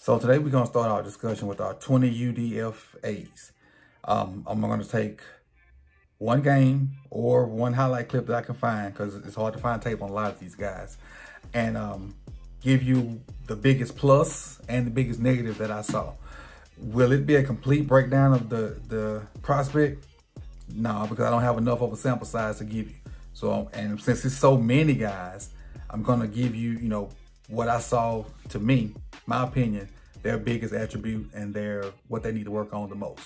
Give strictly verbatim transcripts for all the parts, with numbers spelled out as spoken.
So today we're going to start our discussion with our twenty U D F As. Um, I'm going to take one game or one highlight clip that I can find, because it's hard to find tape on a lot of these guys, and um, give you the biggest plus and the biggest negative that I saw. Will it be a complete breakdown of the, the prospect? No, because I don't have enough of a sample size to give you. So, and since it's so many guys, I'm gonna give you, you know, what I saw, to me, my opinion, their biggest attribute and their, what they need to work on the most.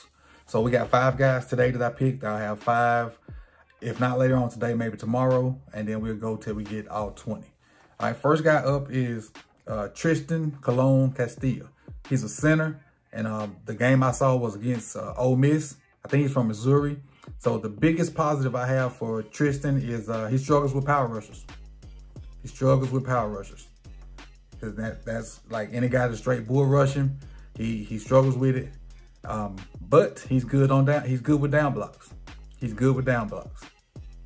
So we got five guys today that I picked. I'll have five, if not later on today, maybe tomorrow, and then we'll go till we get all twenty. All right, first guy up is uh, Tristan Colon Castillo. He's a center, and uh, the game I saw was against uh, Ole Miss. I think he's from Missouri. So the biggest positive I have for Tristan is uh, he struggles with power rushers. He struggles with power rushers. Cause that, that's like any guy that's straight bull rushing. He he struggles with it, um, but he's good on down. He's good with down blocks. He's good with down blocks.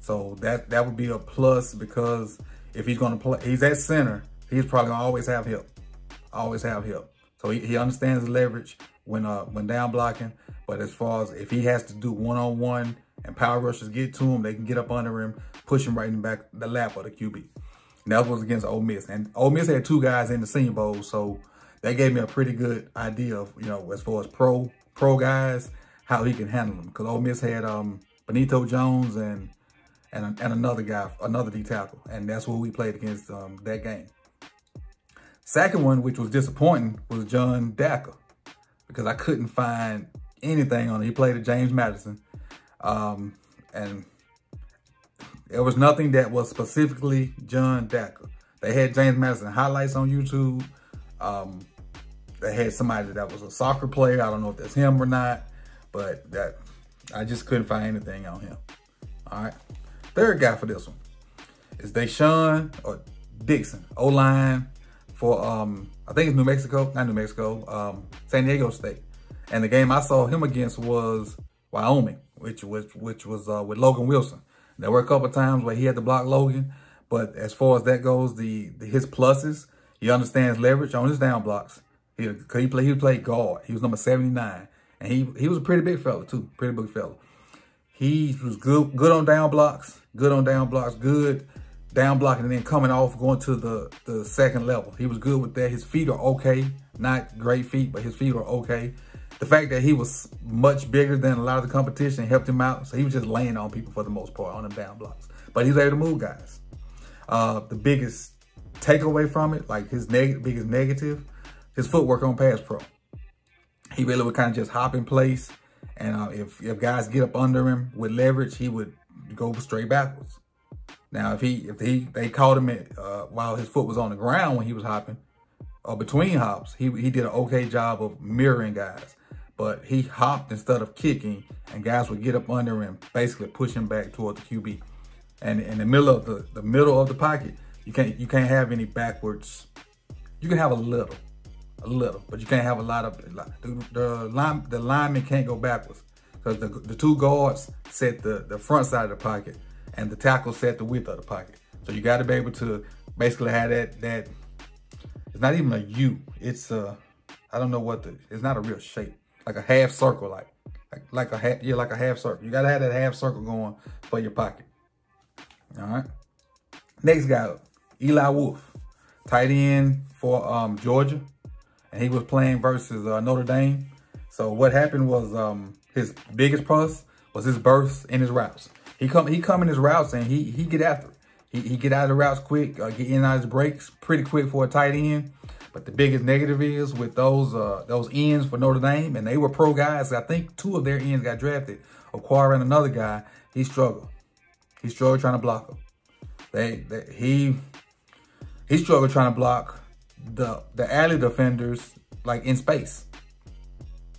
So that that would be a plus, because if he's gonna play, he's at center. He's probably gonna always have help. Always have help. So he, he understands leverage when uh when down blocking. But as far as if he has to do one-on-one and power rushers get to him, they can get up under him, push him right in the back, the lap of the Q B. And that was against Ole Miss. And Ole Miss had two guys in the Senior Bowl, so that gave me a pretty good idea of, you know, as far as pro pro guys, how he can handle them. Because Ole Miss had um, Benito Jones and and and another guy, another D tackle, and that's who we played against um, that game. Second one, which was disappointing, was John Daka, because I couldn't find anything on it. He played at James Madison, um, and there was nothing that was specifically John Daka. They had James Madison highlights on YouTube. Um, they had somebody that was a soccer player. I don't know if that's him or not, but that I just couldn't find anything on him. All right, third guy for this one is Daishawn or Dixon, O-line for um, I think it's New Mexico, not New Mexico, um, San Diego State. And the game I saw him against was Wyoming, which which, which was uh, with Logan Wilson. There were a couple of times where he had to block Logan, but as far as that goes, the, the his pluses, he understands leverage on his down blocks. He he played he played guard. He was number seventy-nine, and he he was a pretty big fella too, pretty big fella. He was good good on down blocks, good on down blocks, good down blocking, and then coming off, going to the the second level. He was good with that. His feet are okay, not great feet, but his feet are okay. The fact that he was much bigger than a lot of the competition helped him out. So he was just laying on people for the most part on them down blocks. But he was able to move guys. Uh, the biggest takeaway from it, like his neg biggest negative, his footwork on pass pro. He really would kind of just hop in place. And uh, if, if guys get up under him with leverage, he would go straight backwards. Now, if he if he they caught him at, uh, while his foot was on the ground when he was hopping, or between hops, he, he did an okay job of mirroring guys. But he hopped instead of kicking, and guys would get up under him, basically push him back toward the Q B. And in the middle of the, the middle of the pocket, you can't you can't have any backwards. You can have a little, a little, but you can't have a lot of the the, line, the linemen can't go backwards, because the the two guards set the the front side of the pocket, and the tackle set the width of the pocket. So you got to be able to basically have that that. It's not even a U. It's a I don't know what the. It's not a real shape. Like a half circle, like, like, like a half, yeah, like a half circle. You gotta have that half circle going for your pocket. All right. Next guy up, Eli Wolf, tight end for um, Georgia, and he was playing versus uh, Notre Dame. So what happened was um, his biggest plus was his bursts and his routes. He come, he come in his routes and he he get after it. He he get out of the routes quick, uh, get in and out of his breaks pretty quick for a tight end. But the biggest negative is with those uh, those ends for Notre Dame, and they were pro guys. I think two of their ends got drafted. Aquari and another guy, he struggled. He struggled trying to block them. They, they he he struggled trying to block the the alley defenders like in space.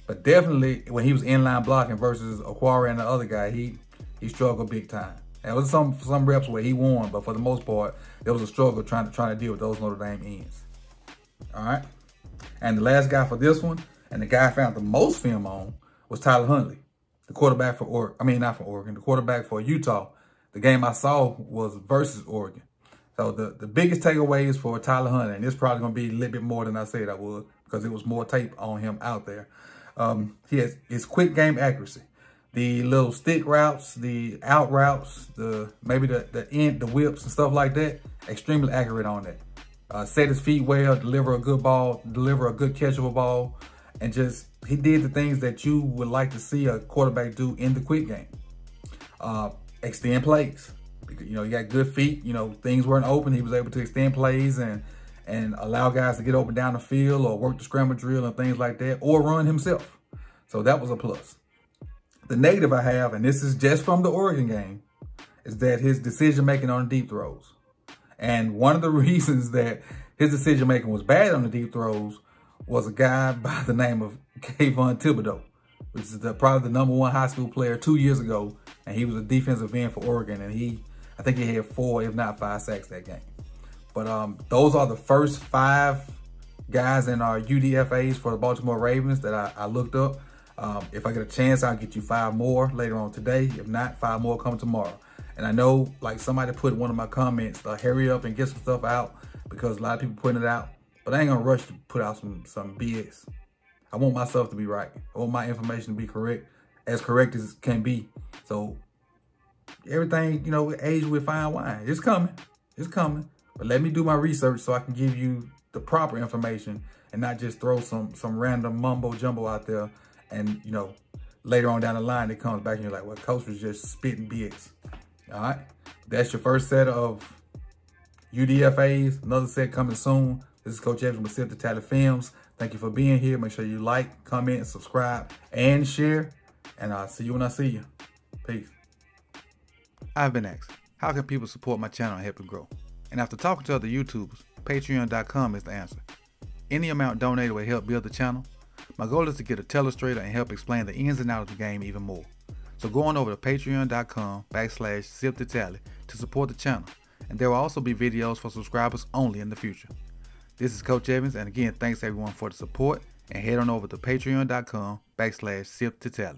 But definitely when he was inline blocking versus Aquari and the other guy, he he struggled big time. There was some some reps where he won, but for the most part, there was a struggle trying to trying to deal with those Notre Dame ends. All right. And the last guy for this one, and the guy I found the most film on, was Tyler Huntley, the quarterback for Oregon. I mean, not for Oregon, the quarterback for Utah. The game I saw was versus Oregon. So the, the biggest takeaways for Tyler Huntley, and it's probably going to be a little bit more than I said I would because it was more tape on him out there. Um, he has his quick game accuracy, the little stick routes, the out routes, the maybe the, the end, the whips and stuff like that. Extremely accurate on that. Uh, set his feet well, deliver a good ball, deliver a good catchable ball, and just he did the things that you would like to see a quarterback do in the quick game. Uh, extend plays. You know, he got good feet. You know, things weren't open. He was able to extend plays and and allow guys to get open down the field or work the scramble drill and things like that, or run himself. So that was a plus. The negative I have, and this is just from the Oregon game, is that his decision-making on the deep throws. And one of the reasons that his decision-making was bad on the deep throws was a guy by the name of Kayvon Thibodeau, which is the, probably the number one high school player two years ago. And he was a defensive end for Oregon. And he, I think he had four, if not five sacks that game. But um, those are the first five guys in our U D F As for the Baltimore Ravens that I, I looked up. Um, if I get a chance, I'll get you five more later on today. If not, five more come tomorrow. And I know, like, somebody put in one of my comments, uh, hurry up and get some stuff out because a lot of people putting it out. But I ain't gonna rush to put out some some B S. I want myself to be right. I want my information to be correct, as correct as it can be. So everything, you know, age with fine wine. It's coming, it's coming. But let me do my research so I can give you the proper information and not just throw some some random mumbo jumbo out there. And you know, later on down the line, it comes back and you're like, well, Coach was just spitting B S. All right, that's your first set of U D F As. Another set coming soon. This is Coach Evans with Sip to Tally Films. Thank you for being here. Make sure you like, comment, subscribe, and share. And I'll see you when I see you. Peace. I've been asked, how can people support my channel and help it grow? And after talking to other YouTubers, Patreon dot com is the answer. Any amount donated will help build the channel. My goal is to get a telestrator and help explain the ins and outs of the game even more. So go on over to patreon.com backslash Sip to Tally to support the channel. And there will also be videos for subscribers only in the future. This is Coach Evans, and again, thanks everyone for the support, and head on over to patreon.com backslash Sip to Tally.